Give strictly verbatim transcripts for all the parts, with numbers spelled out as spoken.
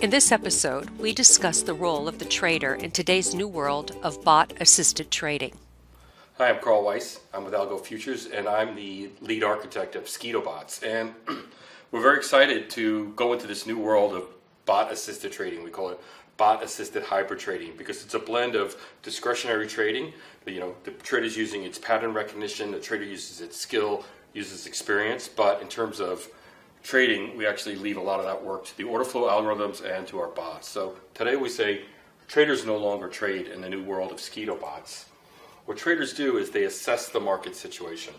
In this episode, we discuss the role of the trader in today's new world of bot-assisted trading. Hi, I'm Carl Weiss. I'm with Algo Futures, and I'm the lead architect of Sceeto Bots. And we're very excited to go into this new world of bot-assisted trading. We call it bot-assisted hybrid trading because it's a blend of discretionary trading. You know, the trader's using its pattern recognition, the trader uses its skill, uses experience, but in terms of trading, we actually leave a lot of that work to the order flow algorithms and to our bots. So today we say traders no longer trade in the new world of Sceeto Bots. What traders do is they assess the market situation.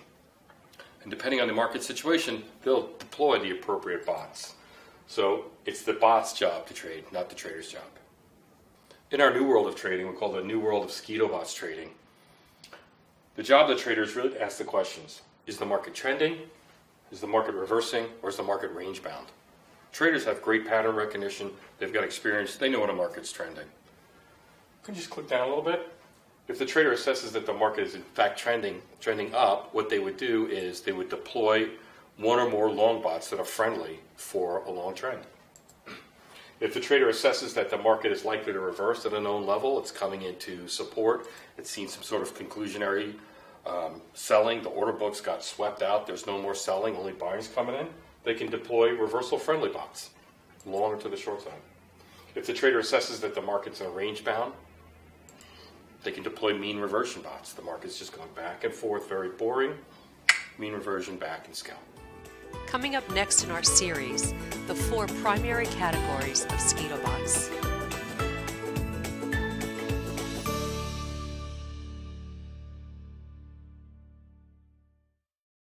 And depending on the market situation, they'll deploy the appropriate bots. So it's the bot's job to trade, not the trader's job. In our new world of trading, we call it the new world of Sceeto Bots trading. The job of the trader is really to ask the questions. Is the market trending? Is the market reversing, or is the market range bound? Traders have great pattern recognition, they've got experience, they know when a market's trending. Can you just click down a little bit? If the trader assesses that the market is in fact trending, trending up, what they would do is they would deploy one or more long bots that are friendly for a long trend. If the trader assesses that the market is likely to reverse at a known level, it's coming into support, it's seen some sort of conclusionary Um, selling, the order books got swept out, there's no more selling, only buying's coming in, they can deploy reversal friendly bots, long or to the short side. If the trader assesses that the market's in a range bound, they can deploy mean reversion bots. The market's just going back and forth, very boring, mean reversion back and scalp. Coming up next in our series, the four primary categories of Sceeto Bots.